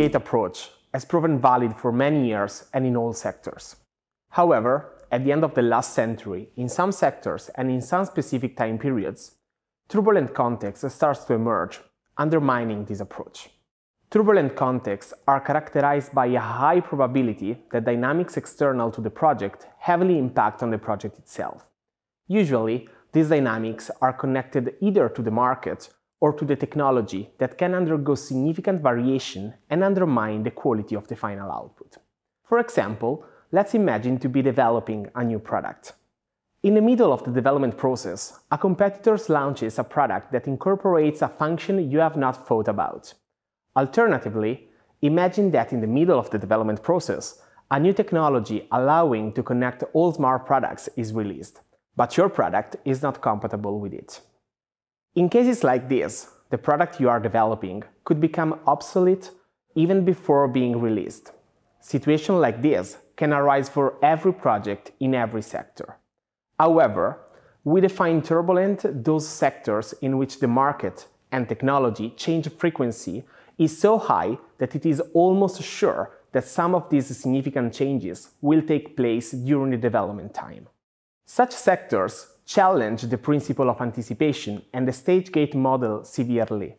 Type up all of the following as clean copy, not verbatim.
gate approach has proven valid for many years and in all sectors. However, at the end of the last century, in some sectors and in some specific time periods, turbulent context starts to emerge, undermining this approach. Turbulent contexts are characterized by a high probability that dynamics external to the project heavily impact on the project itself. Usually, these dynamics are connected either to the market or to the technology that can undergo significant variation and undermine the quality of the final output. For example, let's imagine to be developing a new product. In the middle of the development process, a competitor launches a product that incorporates a function you have not thought about. Alternatively, imagine that in the middle of the development process, a new technology allowing to connect all smart products is released, but your product is not compatible with it. In cases like this, the product you are developing could become obsolete even before being released. Situations like this can arise for every project in every sector. However, we define turbulent those sectors in which the market and technology change frequency is so high that it is almost sure that some of these significant changes will take place during the development time. Such sectors challenge the principle of anticipation and the stage gate model severely.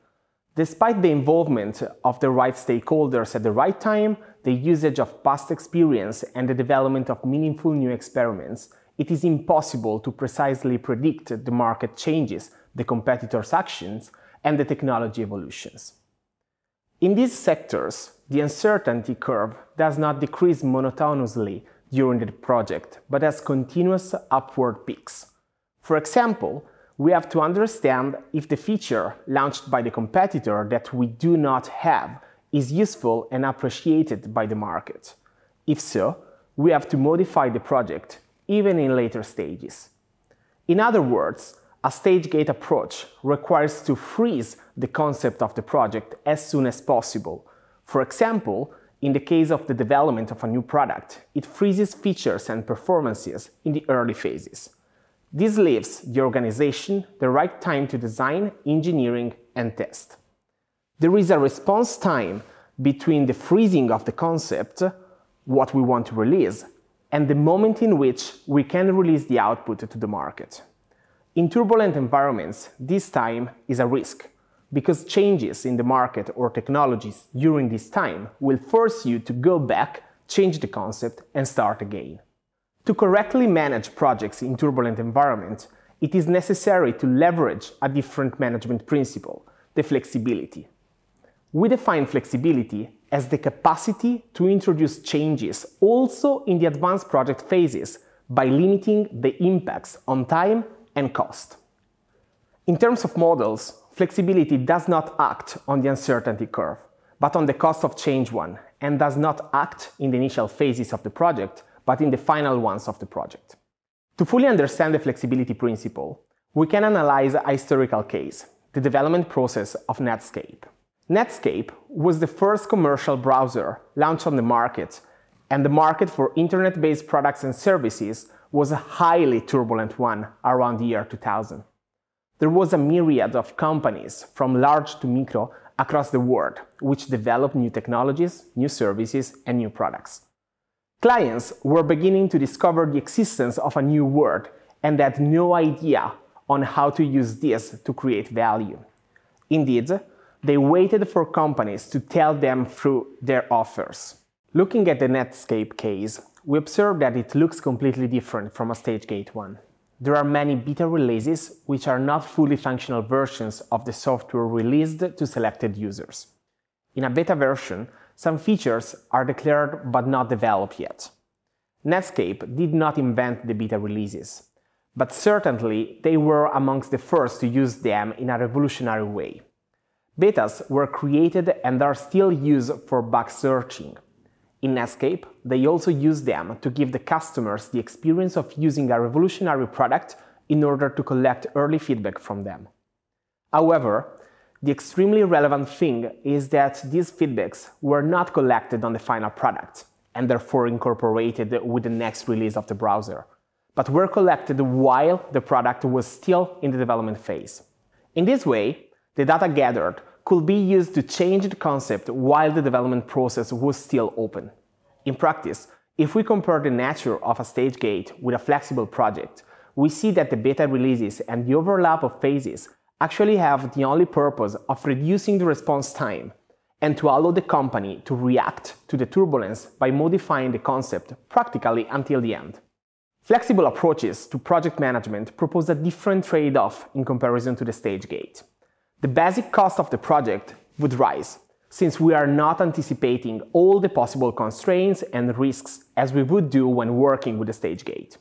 Despite the involvement of the right stakeholders at the right time, the usage of past experience and the development of meaningful new experiments, it is impossible to precisely predict the market changes, the competitors' actions, and the technology evolutions. In these sectors, the uncertainty curve does not decrease monotonously during the project, but has continuous upward peaks. For example, we have to understand if the feature launched by the competitor that we do not have is useful and appreciated by the market. If so, we have to modify the project, even in later stages. In other words, a stage gate approach requires to freeze the concept of the project as soon as possible. For example, in the case of the development of a new product, it freezes features and performances in the early phases. This leaves the organization the right time to design, engineering, and test. There is a response time between the freezing of the concept, what we want to release, and the moment in which we can release the output to the market. In turbulent environments, this time is a risk, because changes in the market or technologies during this time will force you to go back, change the concept, and start again. To correctly manage projects in turbulent environments, it is necessary to leverage a different management principle, the flexibility. We define flexibility as the capacity to introduce changes also in the advanced project phases by limiting the impacts on time and cost. In terms of models, flexibility does not act on the uncertainty curve, but on the cost of change one, and does not act in the initial phases of the project, but in the final ones of the project. To fully understand the flexibility principle, we can analyze a historical case, the development process of Netscape. Netscape was the first commercial browser launched on the market, and the market for internet-based products and services was a highly turbulent one around the year 2000. There was a myriad of companies, from large to micro, across the world, which developed new technologies, new services, and new products. Clients were beginning to discover the existence of a new world and had no idea on how to use this to create value. Indeed, they waited for companies to tell them through their offers. Looking at the Netscape case, we observe that it looks completely different from a stage gate one. There are many beta releases which are not fully functional versions of the software released to selected users. In a beta version, some features are declared but not developed yet. Netscape did not invent the beta releases, but certainly they were amongst the first to use them in a revolutionary way. Betas were created and are still used for bug searching. In Netscape, they also use them to give the customers the experience of using a revolutionary product in order to collect early feedback from them. However, the extremely relevant thing is that these feedbacks were not collected on the final product, and therefore incorporated with the next release of the browser, but were collected while the product was still in the development phase. In this way, the data gathered could be used to change the concept while the development process was still open. In practice, if we compare the nature of a stage gate with a flexible project, we see that the beta releases and the overlap of phases actually have the only purpose of reducing the response time and to allow the company to react to the turbulence by modifying the concept practically until the end. Flexible approaches to project management propose a different trade-off in comparison to the stage gate. The basic cost of the project would rise, since we are not anticipating all the possible constraints and risks as we would do when working with the stage gate.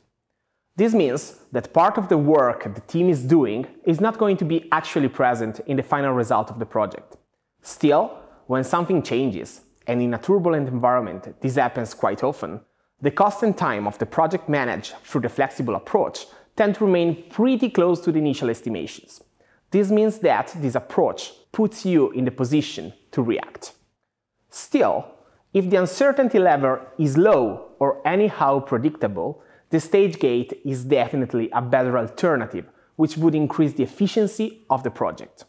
This means that part of the work the team is doing is not going to be actually present in the final result of the project. Still, when something changes, and in a turbulent environment this happens quite often, the cost and time of the project managed through the flexible approach tend to remain pretty close to the initial estimations. This means that this approach puts you in the position to react. Still, if the uncertainty level is low or anyhow predictable, the stage gate is definitely a better alternative, which would increase the efficiency of the project.